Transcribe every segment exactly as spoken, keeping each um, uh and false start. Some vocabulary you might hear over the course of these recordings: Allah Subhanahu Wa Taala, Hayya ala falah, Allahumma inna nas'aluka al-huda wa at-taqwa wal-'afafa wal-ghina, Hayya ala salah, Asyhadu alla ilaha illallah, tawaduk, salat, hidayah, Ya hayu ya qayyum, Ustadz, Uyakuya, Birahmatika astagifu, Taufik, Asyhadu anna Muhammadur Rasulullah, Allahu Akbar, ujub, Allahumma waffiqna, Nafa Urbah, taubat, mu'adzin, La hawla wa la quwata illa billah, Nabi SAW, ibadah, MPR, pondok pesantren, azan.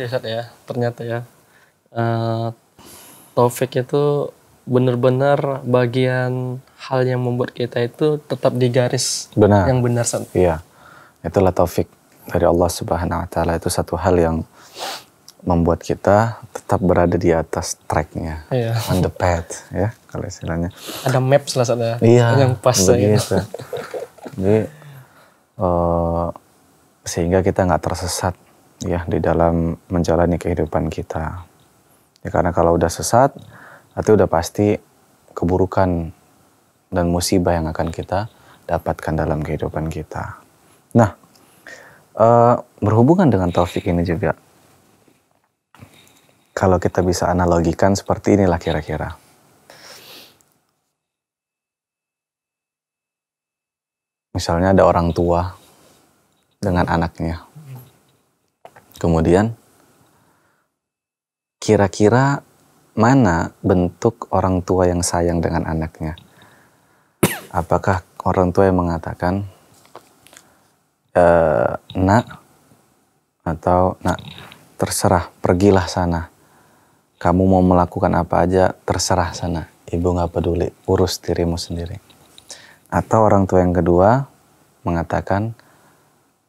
ya Ustaz ya, ternyata ya uh, Taufik itu benar-benar bagian hal yang membuat kita itu tetap di garis benar. Yang benar Ustaz. Iya, itulah Taufik dari Allah Subhanahu Wa Taala, itu satu hal yang membuat kita tetap berada di atas tracknya, iya. On the path ya kalau istilahnya. Ada map salah satu iya, yang pas gitu. Jadi uh, sehingga kita nggak tersesat ya di dalam menjalani kehidupan kita. Ya, karena kalau udah sesat, itu udah pasti keburukan dan musibah yang akan kita dapatkan dalam kehidupan kita. Nah, uh, berhubungan dengan Taufik ini juga, kalau kita bisa analogikan seperti inilah kira-kira. Misalnya ada orang tua dengan anaknya. Kemudian, kira-kira mana bentuk orang tua yang sayang dengan anaknya? Apakah orang tua yang mengatakan, e, nak, atau nak, terserah, pergilah sana. Kamu mau melakukan apa aja, terserah sana. Ibu nggak peduli, urus dirimu sendiri. Atau orang tua yang kedua mengatakan,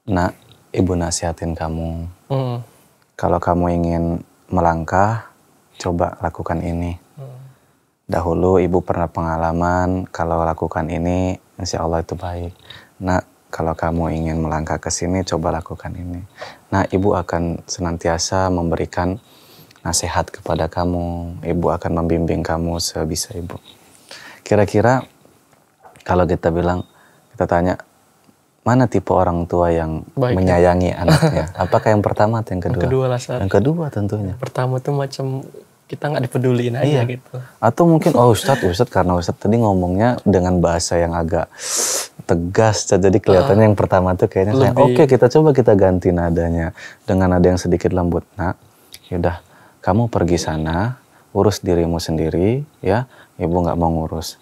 nak, ibu nasihatin kamu. Mm. Kalau kamu ingin melangkah, coba lakukan ini. Mm. Dahulu ibu pernah pengalaman, kalau lakukan ini, insya Allah itu baik. Nah, kalau kamu ingin melangkah ke sini, coba lakukan ini. Nah, ibu akan senantiasa memberikan nasihat kepada kamu. Ibu akan membimbing kamu sebisa ibu. Kira-kira kalau kita bilang, kita tanya, mana tipe orang tua yang baik, menyayangi ya? Anaknya? Apakah yang pertama atau yang kedua? Yang kedua lah, Sar. Yang kedua tentunya. Yang pertama tuh macam kita nggak dipeduliin iya. aja gitu. Atau mungkin, oh Ustadz, Ustadz karena Ustadz tadi ngomongnya dengan bahasa yang agak tegas. Jadi kelihatannya ah, yang pertama tuh kayaknya sayang. Oke, kita coba kita ganti nadanya dengan nada yang sedikit lembut. Nak, yaudah kamu pergi sana, urus dirimu sendiri ya. Ibu nggak mau ngurus.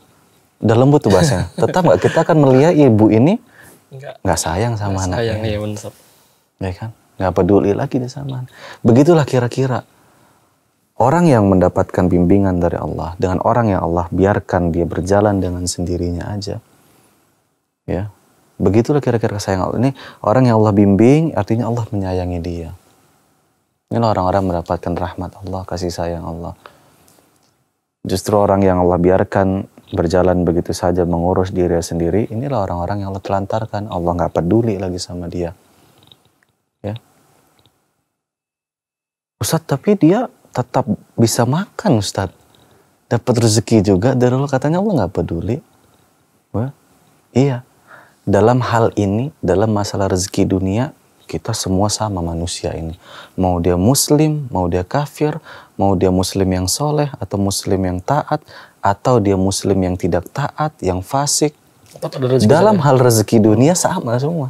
Udah lembut tuh bahasanya. Tetap nggak kita akan melihat ibu ini Enggak, Enggak sayang sama enggak anaknya. Sayang, iya bener. Ya kan? Enggak peduli lagi dia sama. Begitulah kira-kira. Orang yang mendapatkan bimbingan dari Allah, dengan orang yang Allah biarkan dia berjalan dengan sendirinya aja. Ya. Begitulah kira-kira sayang Allah. Ini orang yang Allah bimbing, artinya Allah menyayangi dia. Inilah orang-orang mendapatkan rahmat Allah, kasih sayang Allah. Justru orang yang Allah biarkan berjalan begitu saja mengurus diri sendiri, inilah orang-orang yang Allah telantarkan. Allah nggak peduli lagi sama dia. Ya. Ustadz, tapi dia tetap bisa makan Ustadz. Dapat rezeki juga, dari Allah katanya Allah nggak peduli. Wah, iya. Dalam hal ini, dalam masalah rezeki dunia, kita semua sama manusia ini. Mau dia muslim, mau dia kafir, mau dia muslim yang soleh atau muslim yang taat, atau dia muslim yang tidak taat, yang fasik. Dalam hal rezeki dunia sama semua.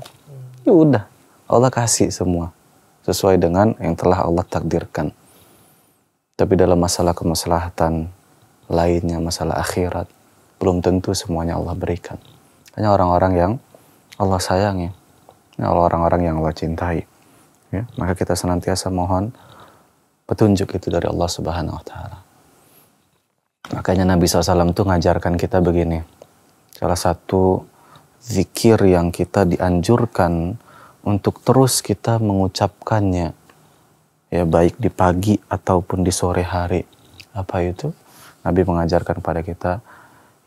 Ya udah, Allah kasih semua sesuai dengan yang telah Allah takdirkan. Tapi dalam masalah kemaslahatan lainnya, masalah akhirat, belum tentu semuanya Allah berikan. Hanya orang-orang yang Allah sayangi, orang-orang yang Allah cintai. Ya, maka kita senantiasa mohon petunjuk itu dari Allah Subhanahu Wa Taala. Makanya Nabi shallallahu alaihi wasallam itu ngajarkan kita begini. Salah satu zikir yang kita dianjurkan untuk terus kita mengucapkannya. Ya baik di pagi ataupun di sore hari. Apa itu? Nabi mengajarkan pada kita,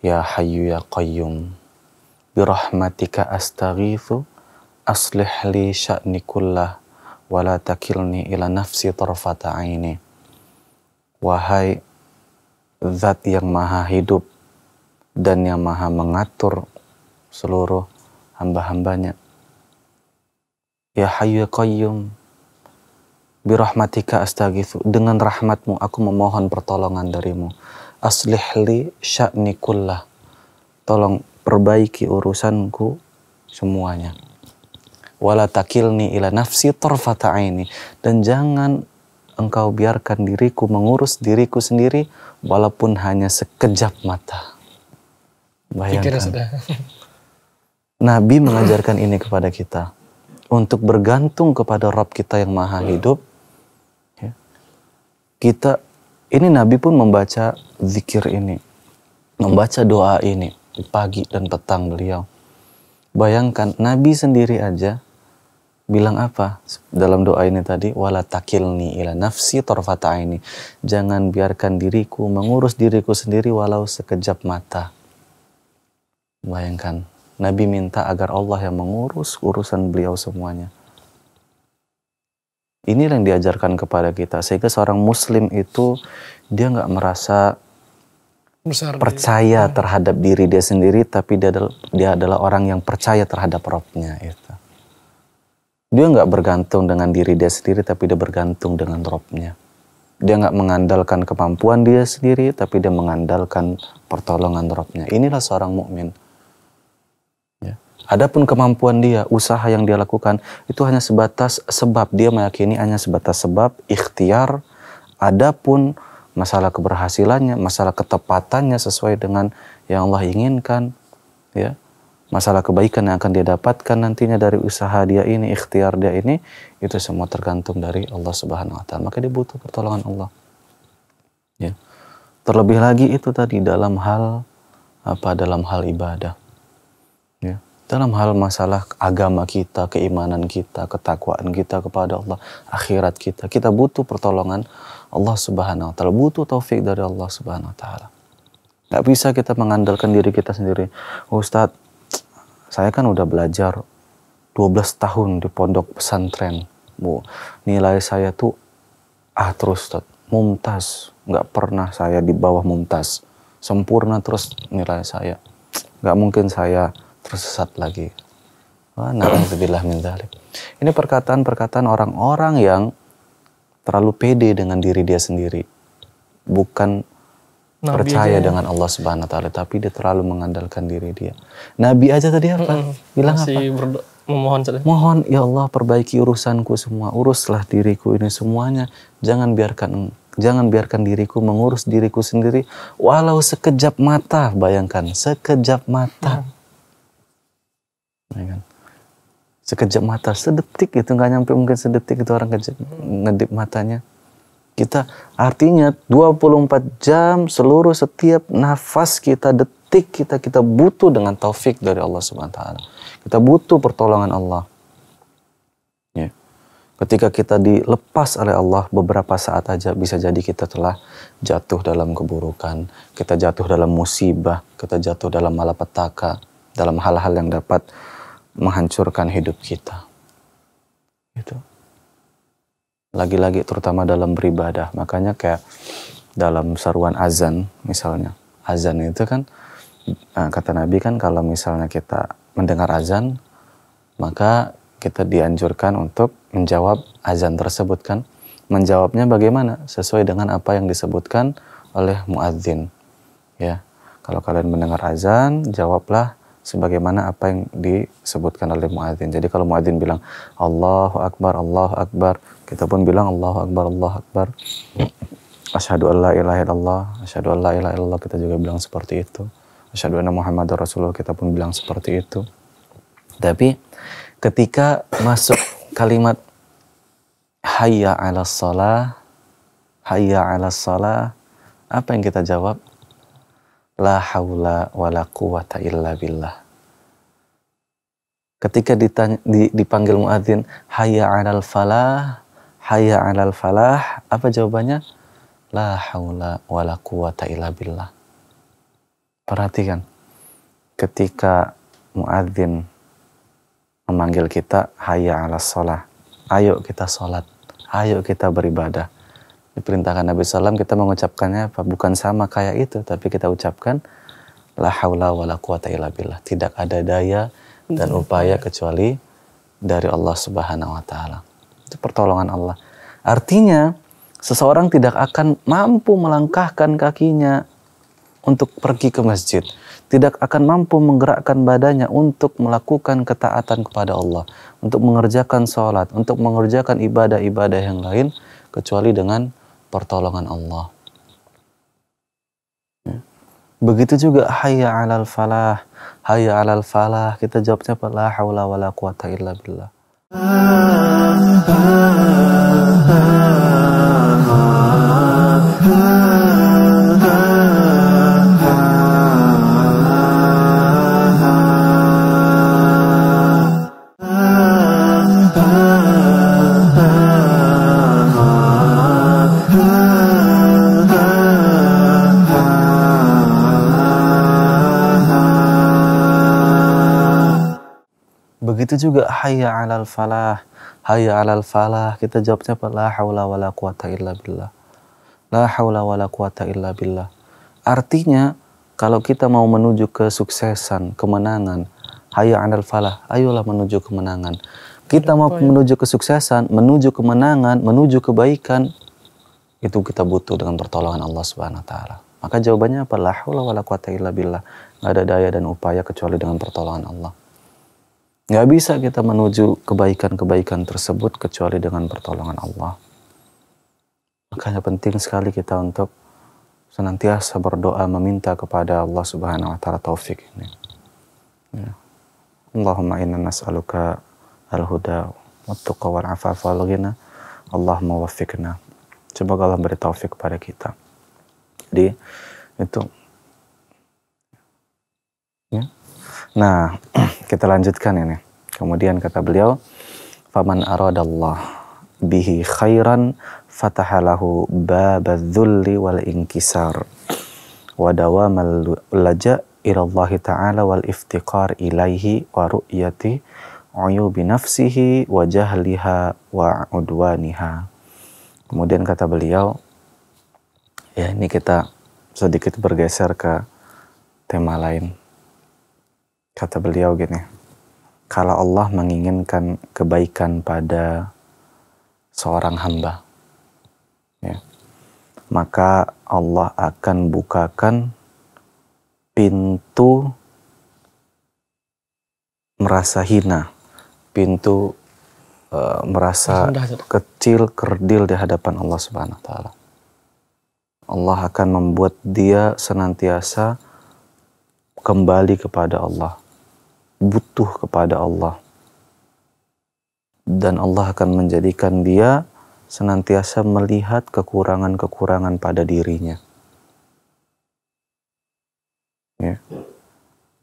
Ya hayu ya qayyum, Birahmatika astagifu, Aslih li wa la ila nafsi tarfata'ini. Wahai Zat yang maha hidup dan yang maha mengatur seluruh hamba-hambanya. Ya hayu ya qayyum, birahmatika astagifu, dengan rahmatmu aku memohon pertolongan darimu. Aslih li sya'ni kullah, tolong perbaiki urusanku semuanya. Wala takilni ila nafsi tarfata'ini, dan jangan engkau biarkan diriku mengurus diriku sendiri walaupun hanya sekejap mata. Bayangkan. Nabi mengajarkan ini kepada kita. Untuk bergantung kepada Rabb kita yang maha hidup kita, ini Nabi pun membaca zikir ini, membaca doa ini di pagi dan petang beliau. Bayangkan Nabi sendiri aja bilang apa dalam doa ini tadi, wala takilni ila nafsi tarfata'ini, jangan biarkan diriku, mengurus diriku sendiri walau sekejap mata. Bayangkan Nabi minta agar Allah yang mengurus urusan beliau semuanya. Inilah yang diajarkan kepada kita, sehingga seorang muslim itu dia nggak merasa besar percaya diri terhadap diri dia sendiri, tapi dia adalah, dia adalah orang yang percaya terhadap Robnya. Itu. Dia nggak bergantung dengan diri dia sendiri, tapi dia bergantung dengan Robnya. Dia nggak mengandalkan kemampuan dia sendiri, tapi dia mengandalkan pertolongan Robnya. Inilah seorang mukmin. Adapun kemampuan dia, usaha yang dia lakukan, itu hanya sebatas sebab. Dia meyakini hanya sebatas sebab, ikhtiar. Adapun masalah keberhasilannya, masalah ketepatannya sesuai dengan yang Allah inginkan, ya, masalah kebaikan yang akan dia dapatkan nantinya dari usaha dia ini, ikhtiar dia ini, itu semua tergantung dari Allah Subhanahu Wa Taala. Maka dia butuh pertolongan Allah. Ya. Terlebih lagi itu tadi dalam hal apa? Dalam hal ibadah. Ya. Dalam hal masalah agama kita, keimanan kita, ketakwaan kita kepada Allah, akhirat kita, kita butuh pertolongan Allah Subhanahu Wa Taala, butuh taufik dari Allah Subhanahu Wa Taala. Gak bisa kita mengandalkan diri kita sendiri. Ustadz, saya kan udah belajar dua belas tahun di pondok pesantren, Bu. Nilai saya tuh ah terus, Ustadz, Mumtaz, nggak pernah saya di bawah Mumtaz, sempurna terus nilai saya. Nggak mungkin saya tersesat lagi. Wah, na'udzubillah min dzalik. Ini perkataan-perkataan orang-orang yang terlalu pede dengan diri dia sendiri, bukan Nabi percaya aja dengan Allah Subhanahu Wa Taala, tapi dia terlalu mengandalkan diri dia. Nabi aja tadi apa? Mm-hmm. Bilang masih apa? Memohon, mohon ya Allah perbaiki urusanku semua, uruslah diriku ini semuanya. Jangan biarkan, jangan biarkan diriku mengurus diriku sendiri, walau sekejap mata. Bayangkan sekejap mata. Mm. Sekejap mata, sedetik itu, nggak nyampe mungkin sedetik itu orang ngedip matanya. Kita artinya dua puluh empat jam seluruh setiap nafas kita, detik kita, kita butuh dengan taufik dari Allah Subhanahu Wa Taala. Kita butuh pertolongan Allah. Ya. Ketika kita dilepas oleh Allah beberapa saat aja, bisa jadi kita telah jatuh dalam keburukan, kita jatuh dalam musibah, kita jatuh dalam malapetaka, dalam hal-hal yang dapat menghancurkan hidup kita. Itu. Lagi-lagi terutama dalam beribadah. Makanya kayak dalam seruan azan misalnya. Azan itu kan, kata Nabi kan, kalau misalnya kita mendengar azan, maka kita dianjurkan untuk menjawab azan tersebut kan. Menjawabnya bagaimana? Sesuai dengan apa yang disebutkan oleh mu'adzin. Ya. Kalau kalian mendengar azan, jawablah sebagaimana apa yang disebutkan oleh muadzin. Jadi kalau muadzin bilang Allahu Akbar, Allahu Akbar, kita pun bilang Allahu Akbar, Allahu Akbar. Asyhadu alla ilaha illallah, asyhadu alla ilaha illallah, kita juga bilang seperti itu. Asyhadu anna Muhammadur Rasulullah, kita pun bilang seperti itu. Tapi ketika masuk kalimat Hayya ala salah, Hayya ala salah, apa yang kita jawab? La hawla wa la quwata illa billah. Ketika ditanya, dipanggil muadzin, Hayya ala falah, Hayya ala falah, apa jawabannya? La hawla wa la quwata illa billah. Perhatikan, ketika muadzin memanggil kita Hayya ala salah, ayo kita sholat, ayo kita beribadah, diperintahkan Nabi sallallahu alaihi wasallam, kita mengucapkannya apa? Bukan sama kayak itu, tapi kita ucapkan la haula wa la quwata illa billah, tidak ada daya dan upaya kecuali dari Allah Subhanahu Wa Taala. Itu pertolongan Allah. Artinya seseorang tidak akan mampu melangkahkan kakinya untuk pergi ke masjid, tidak akan mampu menggerakkan badannya untuk melakukan ketaatan kepada Allah, untuk mengerjakan sholat, untuk mengerjakan ibadah-ibadah yang lain, kecuali dengan pertolongan Allah. Ya. Begitu juga Hayya alal falah, Hayya alal falah, kita jawabnya la haula wa la quwata illa billah. Begitu juga Hayya ala falah, Hayya ala falah, kita jawabnya apa? La hawla wa la quwata illa billah. La hawla wa la quwata illa billah. Artinya, kalau kita mau menuju kesuksesan, kemenangan, Hayya ala falah, ayolah menuju kemenangan. Kita mau menuju kesuksesan, menuju kemenangan, menuju kebaikan, itu kita butuh dengan pertolongan Allah Subhanahu Wa Taala. Maka jawabannya apa? La hawla wa la quwata illa billah. Gak ada daya dan upaya kecuali dengan pertolongan Allah. Nggak bisa kita menuju kebaikan-kebaikan tersebut kecuali dengan pertolongan Allah. Makanya penting sekali kita untuk senantiasa berdoa meminta kepada Allah Subhanahu Wa Taala taufik ini. Ya. Allahumma inna nas'aluka al-huda wa at-taqwa wal-'afafa wal-ghina. Allahumma waffiqna. Semoga Allah beri taufik kepada kita. Jadi itu. Ya. Nah, kita lanjutkan ini. Kemudian kata beliau, "Faman aradallah bihi khairan fatahalahu babadz-dzulli wal inkisar wa dawamal laja' ila Allah ta'ala wal iftiqar ilaihi wa ru'yati 'uyubi nafsihi wa jahliha wa 'udwaniha." Kemudian kata beliau, ya ini kita sedikit bergeser ke tema lain. Kata beliau gini, kalau Allah menginginkan kebaikan pada seorang hamba, ya, maka Allah akan bukakan pintu merasa hina, pintu uh, merasa kecil, kerdil di hadapan Allah Subhanahu Wa Taala. Allah akan membuat dia senantiasa kembali kepada Allah, butuh kepada Allah, dan Allah akan menjadikan dia senantiasa melihat kekurangan-kekurangan pada dirinya, ya.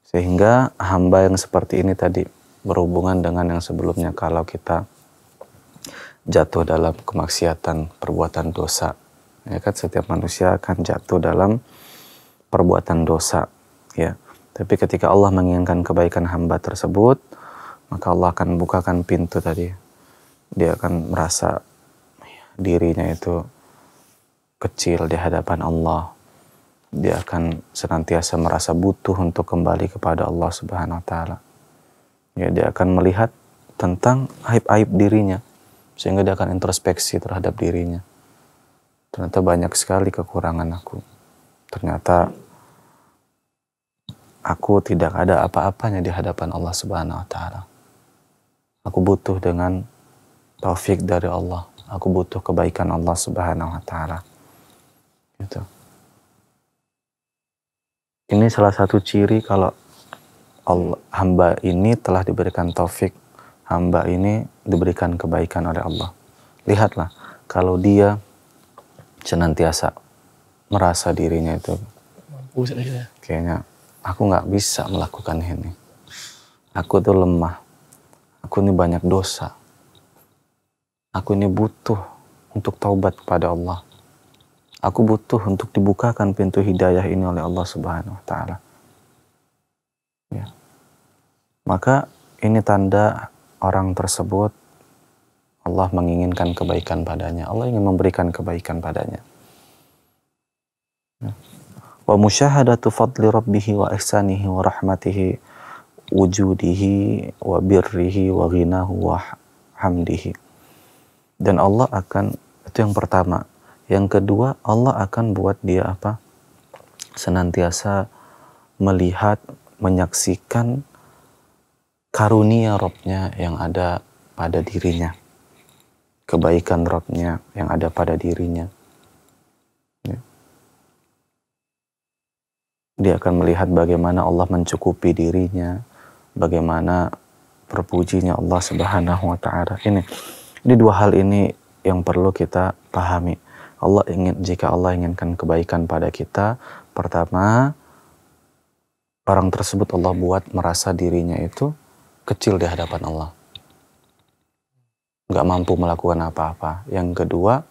Sehingga hamba yang seperti ini tadi berhubungan dengan yang sebelumnya, kalau kita jatuh dalam kemaksiatan, perbuatan dosa, ya kan, setiap manusia akan jatuh dalam perbuatan dosa, ya. Tapi ketika Allah menginginkan kebaikan hamba tersebut, maka Allah akan bukakan pintu tadi. Dia akan merasa dirinya itu kecil di hadapan Allah. Dia akan senantiasa merasa butuh untuk kembali kepada Allah Subhanahu Wa Taala. Ya, dia akan melihat tentang aib-aib dirinya, sehingga dia akan introspeksi terhadap dirinya. Ternyata banyak sekali kekurangan aku. Ternyata aku tidak ada apa-apanya di hadapan Allah Subhanahu Wa Taala. Aku butuh dengan taufik dari Allah. Aku butuh kebaikan Allah Subhanahu Wa Taala. Gitu. Ini salah satu ciri kalau Allah, hamba ini telah diberikan taufik, hamba ini diberikan kebaikan oleh Allah. Lihatlah, kalau dia senantiasa merasa dirinya itu, kayaknya aku nggak bisa melakukan ini. Aku tuh lemah. Aku ini banyak dosa. Aku ini butuh untuk taubat kepada Allah. Aku butuh untuk dibukakan pintu hidayah ini oleh Allah Subhanahu Wa Taala. Ya. Maka ini tanda orang tersebut Allah menginginkan kebaikan padanya. Allah ingin memberikan kebaikan padanya. Ya. Wa musyahadatu fadli rabbihi wa ihsanihi wa rahmatihi wujudihi wa birrihi wa ghinahu wa hamdihi. Dan Allah akan, itu yang pertama. Yang kedua, Allah akan buat dia apa? Senantiasa melihat, menyaksikan karunia Rabbnya yang ada pada dirinya. Kebaikan Rabbnya yang ada pada dirinya. Dia akan melihat bagaimana Allah mencukupi dirinya, bagaimana terpujinya Allah Subhanahu Wa Taala. Ini, ini dua hal ini yang perlu kita pahami. Allah ingin, jika Allah inginkan kebaikan pada kita, pertama, orang tersebut Allah buat merasa dirinya itu kecil di hadapan Allah, nggak mampu melakukan apa-apa. Yang kedua,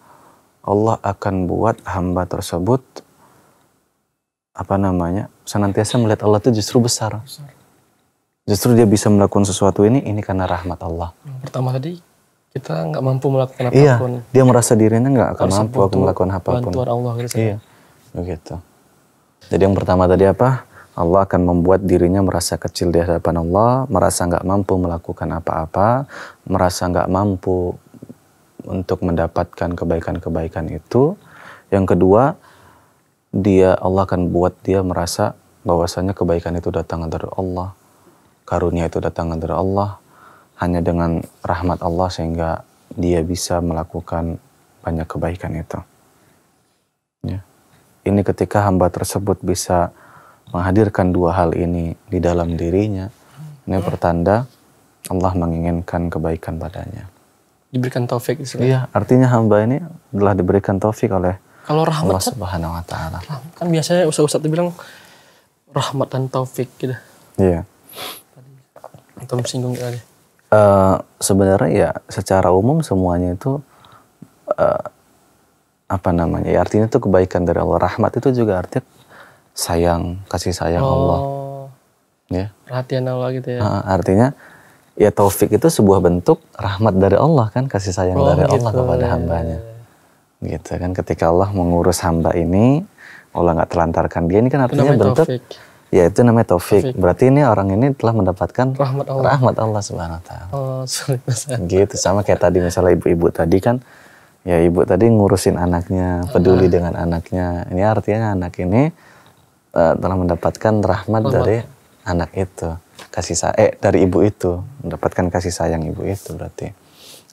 Allah akan buat hamba tersebut apa namanya senantiasa melihat Allah itu justru besar, justru dia bisa melakukan sesuatu ini ini karena rahmat Allah. Pertama tadi kita nggak mampu melakukan apapun. Iya, dia merasa dirinya nggak akan mampu melakukan apapun. Bantuan Allah gitu. Iya, begitu. Jadi yang pertama tadi apa? Allah akan membuat dirinya merasa kecil di hadapan Allah, merasa nggak mampu melakukan apa-apa, merasa nggak mampu untuk mendapatkan kebaikan-kebaikan itu. Yang kedua, dia Allah akan buat dia merasa bahwasanya kebaikan itu datang dari Allah, karunia itu datang dari Allah. Hanya dengan rahmat Allah sehingga dia bisa melakukan banyak kebaikan itu. Ya. Ini ketika hamba tersebut bisa menghadirkan dua hal ini di dalam dirinya, ini pertanda Allah menginginkan kebaikan padanya. Diberikan taufik. Iya, artinya hamba ini telah diberikan taufik oleh kalau rahmat, Allah Subhanahu Wa Taala. Kan biasanya ustaz-ustaz bilang rahmat dan taufik gitu. Iya. Atau singgung tadi. Uh, sebenarnya ya secara umum semuanya itu uh, apa namanya? Ya, artinya itu kebaikan dari Allah. Rahmat itu juga artinya sayang, kasih sayang oh, Allah, ya. Perhatian Allah gitu ya. Nah, artinya, ya taufik itu sebuah bentuk rahmat dari Allah kan, kasih sayang oh, dari gitu. Allah kepada hambanya. Gitu kan, ketika Allah mengurus hamba ini, Allah nggak terlantarkan dia, ini kan artinya bentuk, taufik. Ya itu namanya taufik. taufik. Berarti ini orang ini telah mendapatkan rahmat Allah, rahmat Allah Subhanahu Wa Taala. Oh, gitu, sama kayak tadi misalnya ibu-ibu tadi kan, ya ibu tadi ngurusin anaknya, peduli ah. dengan anaknya. Ini artinya anak ini telah mendapatkan rahmat Lama. dari anak itu, kasih sayang eh, dari ibu itu, mendapatkan kasih sayang ibu itu berarti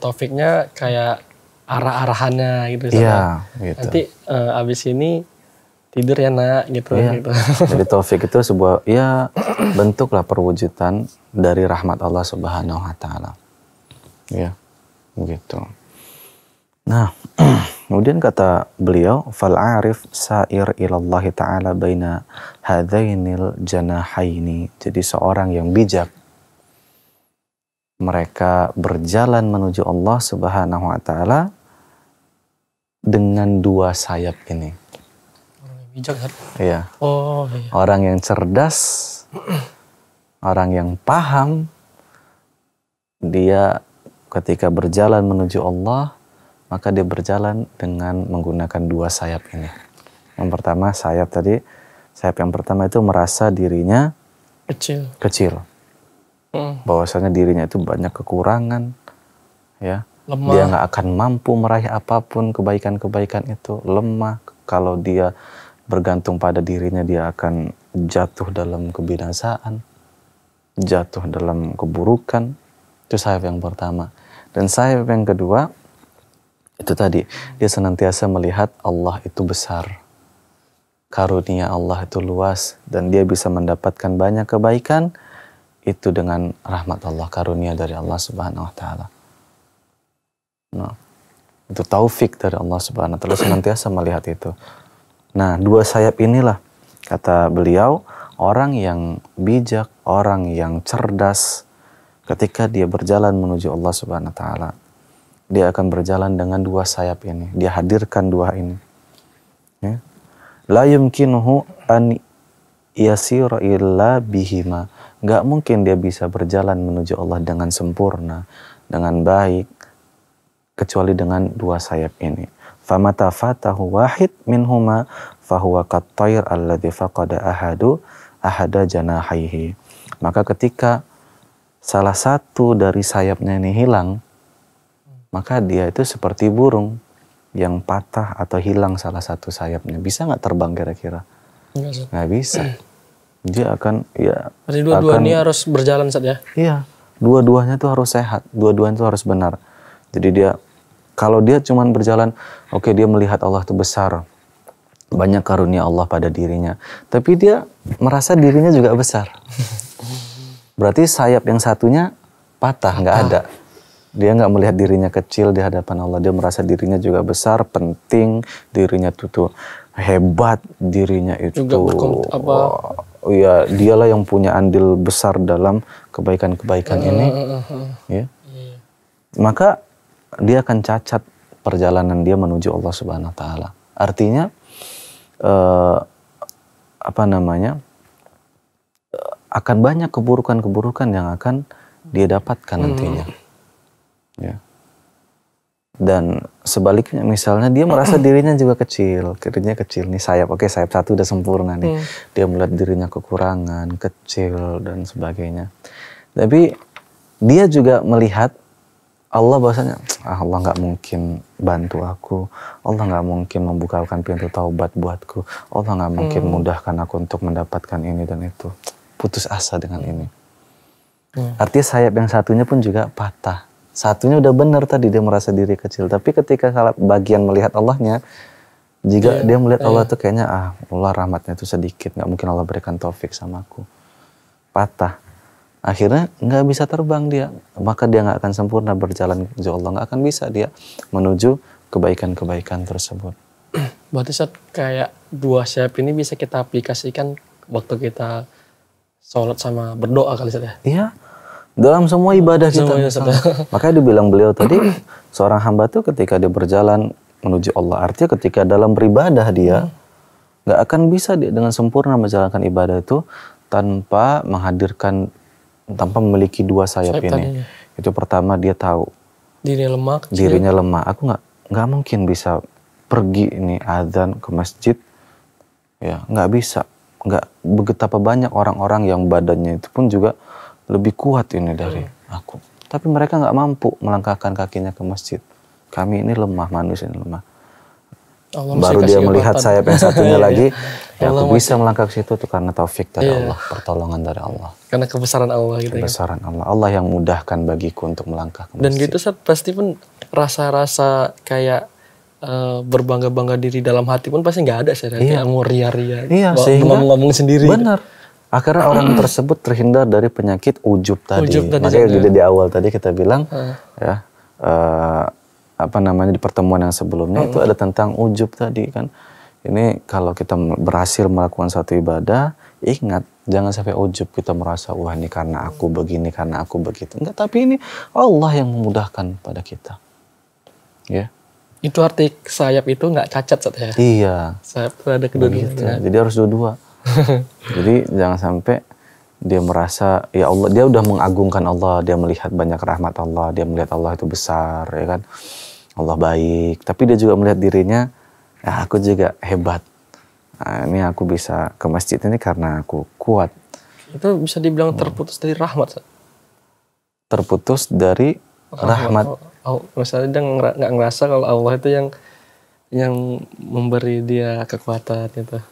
Taufiknya kayak arah-arahannya gitu. Iya, gitu. Nanti uh, abis ini tidur ya nak gitu. Iya. Gitu. Jadi taufik itu sebuah ya bentuklah perwujudan dari rahmat Allah Subhanahu Wa Taala. Ya, gitu. Nah, kemudian kata beliau, fal arif sa'ir ilallah taala baina hadainil janahaini. Jadi seorang yang bijak, mereka berjalan menuju Allah Subhanahu Wa Taala dengan dua sayap ini. Orang yang bijak, iya. Oh, iya. Orang yang cerdas, orang yang paham, dia ketika berjalan menuju Allah, maka dia berjalan dengan menggunakan dua sayap ini. Yang pertama sayap tadi, sayap yang pertama itu merasa dirinya kecil. Kecil. Bahwasanya dirinya itu banyak kekurangan, ya. Lemah. Dia nggak akan mampu meraih apapun kebaikan-kebaikan itu. Lemah, kalau dia bergantung pada dirinya dia akan jatuh dalam kebinasaan, jatuh dalam keburukan. Itu sayap yang pertama. Dan sayap yang kedua itu tadi dia senantiasa melihat Allah itu besar, karunia Allah itu luas dan dia bisa mendapatkan banyak kebaikan. Itu dengan rahmat Allah, karunia dari Allah Subhanahu Wa Taala. Nah, itu taufik dari Allah Subhanahu Wa Taala, senantiasa melihat itu. Nah, dua sayap inilah kata beliau, orang yang bijak, orang yang cerdas, ketika dia berjalan menuju Allah Subhanahu Wa Taala, dia akan berjalan dengan dua sayap ini. Dia hadirkan dua ini. La yumkinuhu an yasira illa bihima. Gak mungkin dia bisa berjalan menuju Allah dengan sempurna, dengan baik, kecuali dengan dua sayap ini. Famata fatahu wahid minhuma fahuwa qattair alladhi faqada ahadu ahada janahihi. Maka ketika salah satu dari sayapnya ini hilang, maka dia itu seperti burung yang patah atau hilang salah satu sayapnya, bisa nggak terbang kira-kira? Nggak bisa. Dia akan ya. Jadi dua-duanya harus berjalan saja. Iya, dua-duanya tuh harus sehat, dua-duanya tuh harus benar. Jadi dia kalau dia cuman berjalan, oke okay, dia melihat Allah itu besar, banyak karunia Allah pada dirinya, tapi dia merasa dirinya juga besar. Berarti sayap yang satunya patah, nggak ada. Dia nggak melihat dirinya kecil di hadapan Allah. Dia merasa dirinya juga besar, penting, dirinya itu tuh hebat, dirinya itu. Juga apa? Oh, ya, dialah yang punya andil besar dalam kebaikan-kebaikan uh, ini. Uh, uh, uh. Ya. Yeah. Maka dia akan cacat perjalanan dia menuju Allah Subhanahu Wa Taala. Artinya eh, apa namanya? Akan banyak keburukan-keburukan yang akan dia dapatkan hmm. nantinya. Ya. Dan sebaliknya misalnya dia merasa dirinya juga kecil, dirinya kecil nih sayap, oke sayap satu udah sempurna nih, hmm. dia melihat dirinya kekurangan, kecil dan sebagainya. Tapi dia juga melihat Allah bahasanya, ah Allah nggak mungkin bantu aku, Allah nggak mungkin membukakan pintu taubat buatku, Allah nggak mungkin hmm. mudahkan aku untuk mendapatkan ini dan itu, putus asa dengan ini. Hmm. Artinya sayap yang satunya pun juga patah. Satunya udah benar tadi, dia merasa diri kecil. Tapi ketika salah bagian melihat Allahnya, jika yeah, dia melihat yeah. Allah tuh kayaknya, ah Allah rahmatnya tuh sedikit, nggak mungkin Allah berikan taufik sama aku. Patah. Akhirnya nggak bisa terbang dia. Maka dia nggak akan sempurna berjalan menuju Allah. Nggak akan bisa dia menuju kebaikan-kebaikan tersebut. Berarti saat kayak dua sayap ini bisa kita aplikasikan waktu kita sholat sama berdoa kali saja. Iya. Dalam semua ibadah kita. Makanya dibilang beliau tadi, seorang hamba tuh ketika dia berjalan menuju Allah, artinya ketika dalam beribadah dia nggak hmm. akan bisa dia dengan sempurna menjalankan ibadah itu tanpa menghadirkan, tanpa memiliki dua sayap, sayap ini. Tadinya. Itu pertama dia tahu dirinya lemah. Dirinya lemah. Aku nggak nggak mungkin bisa pergi ini azan ke masjid, ya nggak bisa. Nggak betapa banyak orang-orang yang badannya itu pun juga lebih kuat ini dari aku. Tapi mereka nggak mampu melangkahkan kakinya ke masjid. Kami ini lemah, manusia ini lemah. Allah baru dia melihat batan. Sayap yang satunya lagi, ya Allah aku bisa melangkah ke situ itu karena taufik dari yeah. Allah, pertolongan dari Allah. Karena kebesaran Allah gitu. Kebesaran kan? Allah, Allah yang mudahkan bagiku untuk melangkah ke masjid. Dan gitu saat pasti pun rasa-rasa kayak uh, berbangga-bangga diri dalam hati pun pasti nggak ada sih. Iya. Mau ria-ria, iya, ngomong-ngomong sendiri. Benar. Gitu. Akhirnya orang tersebut terhindar dari penyakit ujub tadi. Ujub tadi makanya jadi di awal tadi kita bilang, uh. ya uh, apa namanya di pertemuan yang sebelumnya uh. itu ada tentang ujub tadi kan. Ini kalau kita berhasil melakukan satu ibadah, ingat jangan sampai ujub kita merasa wah ini karena aku begini, karena aku begitu. Enggak, tapi ini Allah yang memudahkan pada kita. Ya. Yeah. Itu arti sayap itu nggak cacat saat ya. Iya. Sayap itu ada kedua-duanya. Jadi harus dua-dua. Jadi jangan sampai dia merasa ya Allah, dia udah mengagungkan Allah, dia melihat banyak rahmat Allah, dia melihat Allah itu besar ya kan, Allah baik, tapi dia juga melihat dirinya ya aku juga hebat, nah, ini aku bisa ke masjid ini karena aku kuat. Itu bisa dibilang terputus dari rahmat, terputus dari rahmat. Oh, misalnya dia nggak ngerasa kalau Allah itu yang yang memberi dia kekuatan gitu.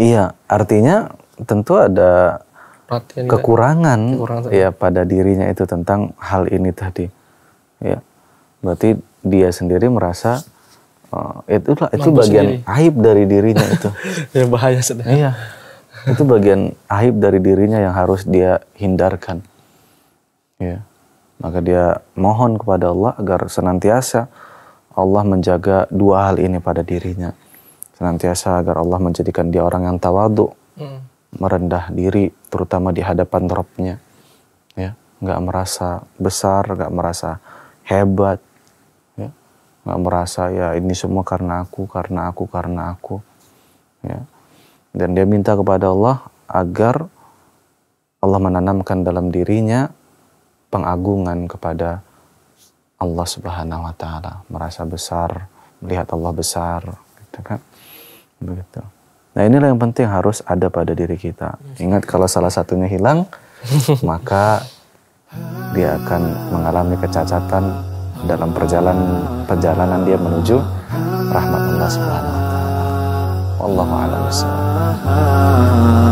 Iya, artinya tentu ada perhatian kekurangan, kekurangan ya pada dirinya itu tentang hal ini tadi. Ya, berarti dia sendiri merasa uh, itulah itu mampu bagian sendiri. Aib dari dirinya itu. Ya bahaya sebenarnya. Iya, itu bagian aib dari dirinya yang harus dia hindarkan. Ya, maka dia mohon kepada Allah agar senantiasa Allah menjaga dua hal ini pada dirinya. Senantiasa agar Allah menjadikan dia orang yang tawaduk, hmm. merendah diri, terutama di hadapan Rabb-nya. Ya, nggak merasa besar, nggak merasa hebat, ya. Nggak merasa ya ini semua karena aku, karena aku, karena aku. Ya. Dan dia minta kepada Allah agar Allah menanamkan dalam dirinya pengagungan kepada Allah Subhanahu Wa Taala, merasa besar, melihat Allah besar, gitu kan? Begitu. Nah inilah yang penting harus ada pada diri kita. Ingat kalau salah satunya hilang, maka dia akan mengalami kecacatan dalam perjalanan perjalanan dia menuju rahmat Allah Subhanahu Wa Taala. Wallahu a'lam bishawab.